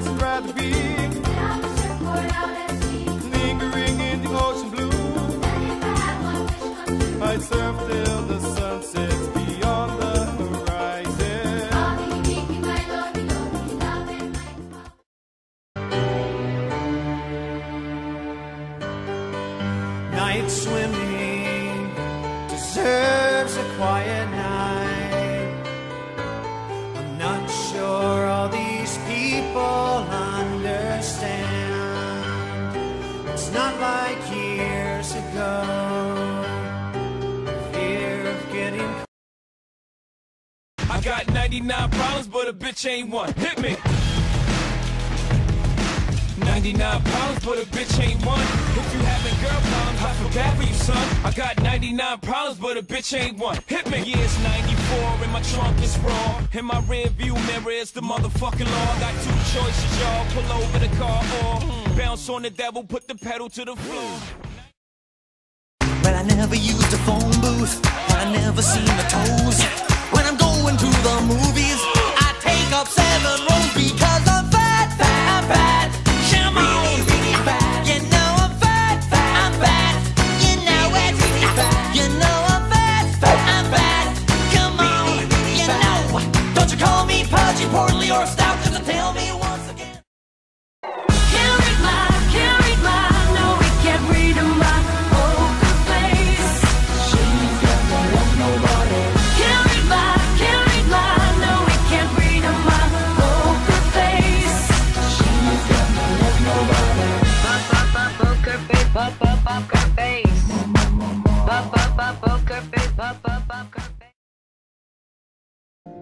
I'd rather be out the surfboard, out at sea, lingering in the ocean blue. And if I had one wish come true, I'd surf till the sun sets beyond the horizon. I'll be making my Lord below me, love and my night swimming deserves a quiet night. I'm not sure all these people understand. It's not like years ago. Fear of getting. I got 99 problems, but a bitch ain't one. Hit me. 99 problems, but a bitch ain't one. If you having girl problems, I feel bad for you, son. I got 99 problems, but a bitch ain't one. Hit me. Yeah, it's 94 and my trunk is raw. In my rear view mirror is the motherfucking law. Got two choices, y'all. Pull over the car or bounce on the devil, put the pedal to the floor. Well, I never used a phone booth. I never seen the toes. When I'm going to the movies, I take up 7 rows because I'm fat, fat, fat. Importantly or stop to tell me once again. Can't read my, can't read my, no we can't read my poker face. She's got no one, nobody. Can't read my, can't read my, no we can't read my poker face. She's got no one, nobody. Poker face, poker face, poker face, poker face.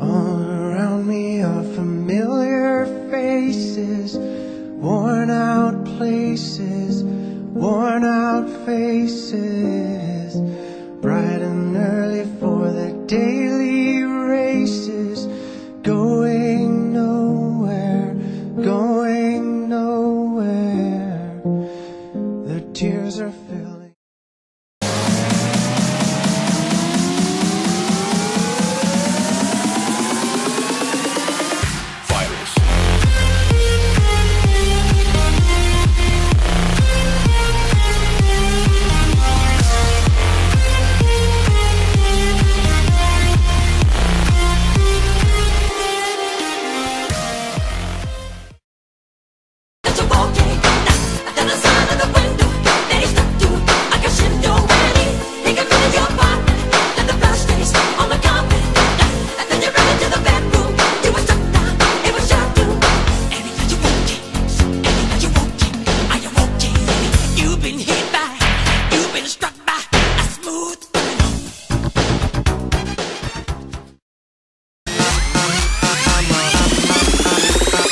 All around me are familiar faces, worn out places, worn out faces. Bright and early for the daily races, going nowhere, going nowhere. Their tears are filled.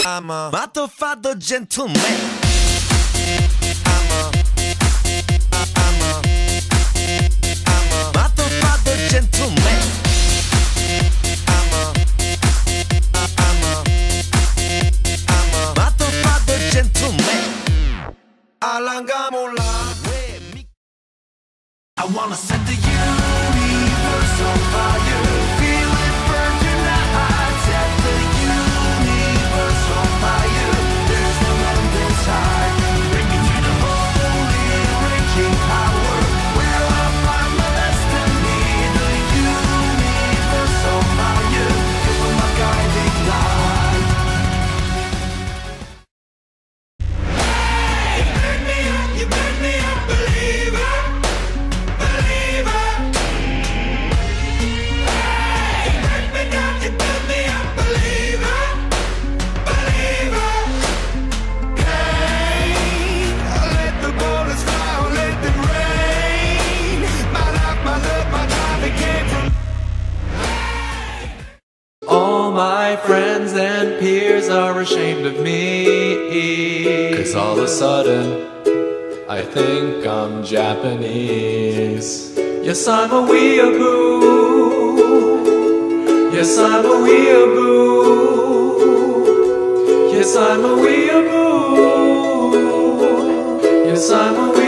I'm a motherfucker gentleman. I'm a motherfucker gentleman. I'm a motherfucker gentleman. I wanna set the universe on fire. Power, where I find my destiny, the universe. my friends and peers are ashamed of me, 'cause all of a sudden I think I'm Japanese. Yes, I'm a weeaboo. Yes, I'm a weeaboo. Yes, I'm a weeaboo. Yes, I'm a weeaboo.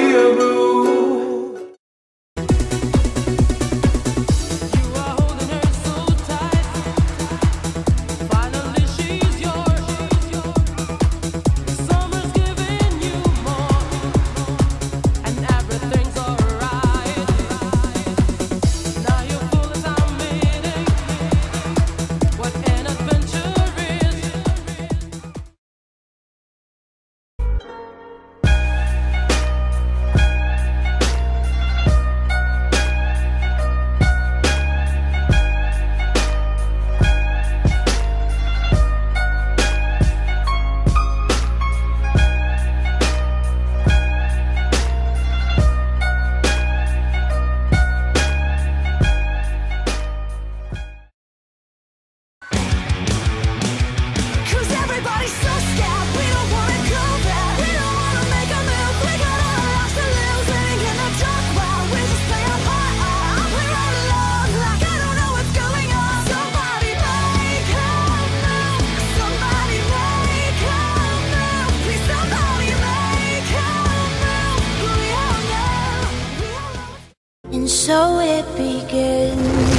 So it begins.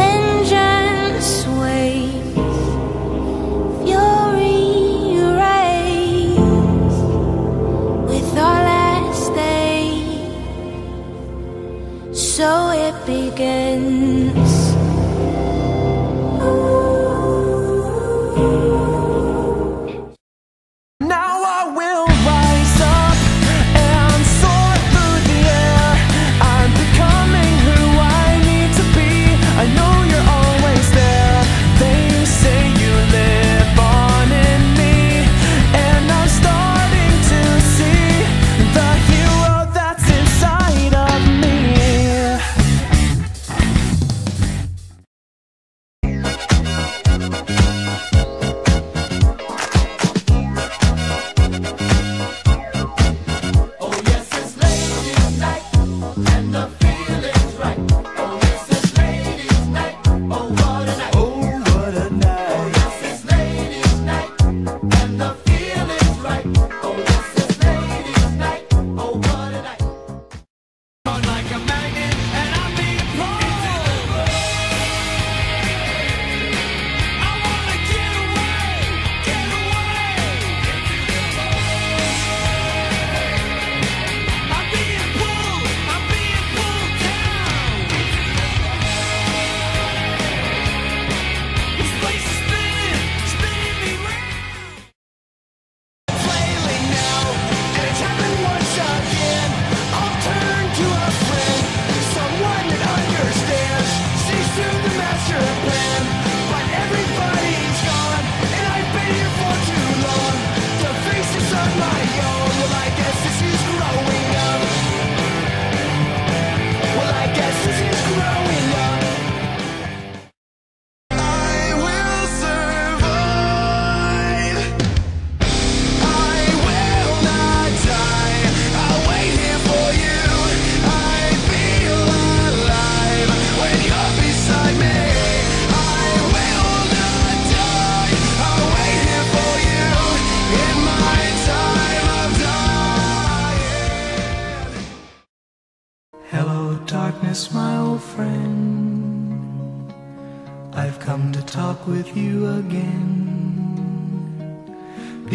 Vengeance waits. Fury raves. With all at stake. So it begins. My old friend, I've come to talk with you again,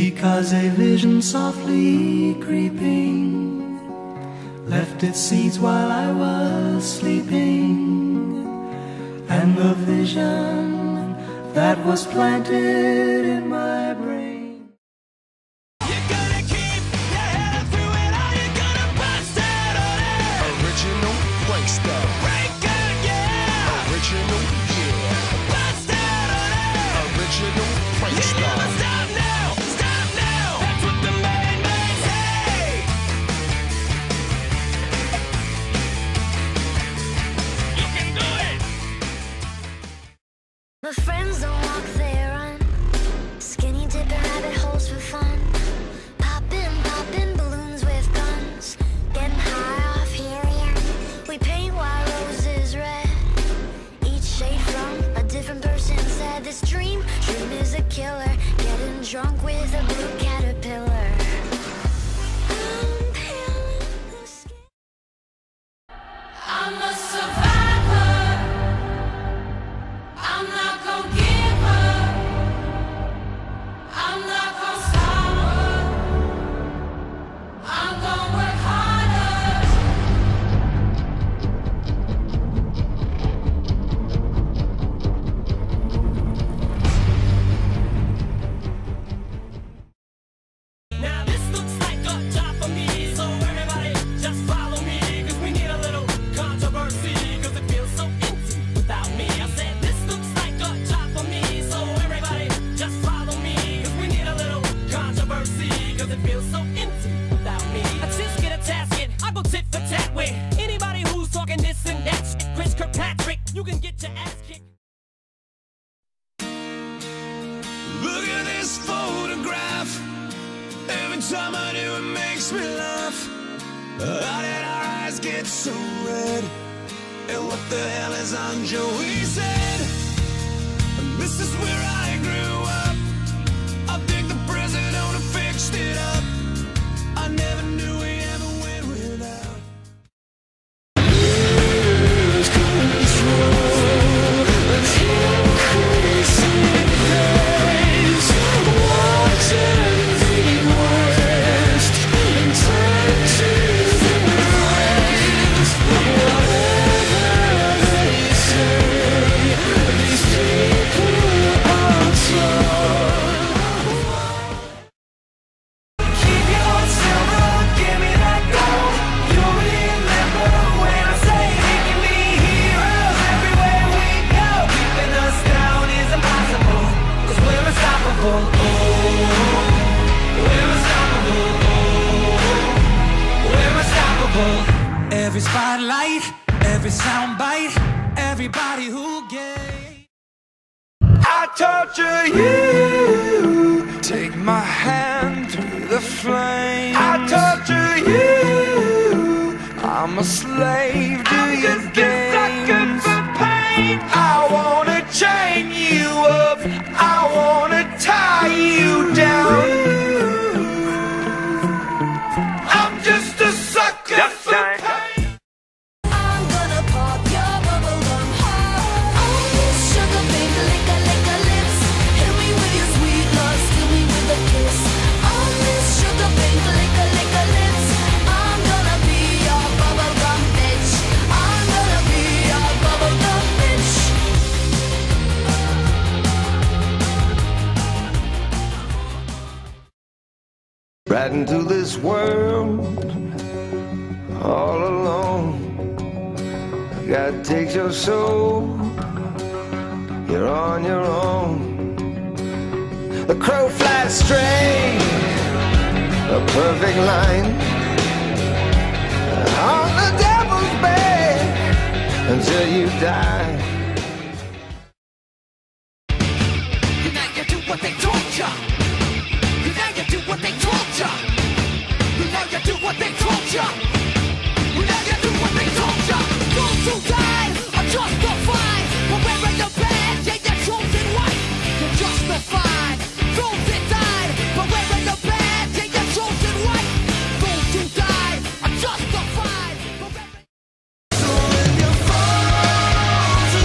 because a vision softly creeping left its seeds while I was sleeping, and the vision that was planted in my brain. My friends don't walk, they run. Skinny dipping rabbit holes for fun. Popping balloons with guns. Getting high off helium. We paint white roses red. Each shade from a different person said this dream is a killer. Getting drunk with a blue caterpillar. I'm pale in the skin. I'm a survivor. Time I do, it makes me laugh. How did our eyes get so red? And what the hell is on Joey's head? And this is where I grew up. I think the prison owner fixed it up. I never knew we ever went without. Lose control of your crazy days. Watching every spotlight, every soundbite, everybody who gave. I torture you. Take my hand through the flames. I torture you. I'm a slave to your games. I'm just a sucker for pain. I wanna chain you up. I wanna tie you down. I'm just a sucker for pain. Riding through this world all alone. God takes your soul, you're on your own. The crow flies straight, a perfect line, on the devil's bed until you die. Now you do what they told ya. Justified. So if you're falling to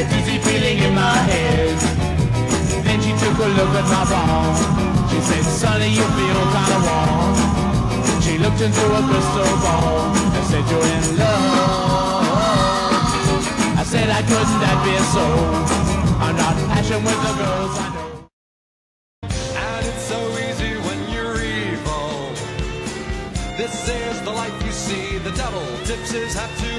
a dizzy feeling in my head. Then she took a look at my palm. She said, "Sonny, you feel kind of warm." She looked into a crystal ball and said, "You're in love." I said, "I couldn't, that be so. I'm not in passion with the girls I know." This is the life you see, the devil tips his hat to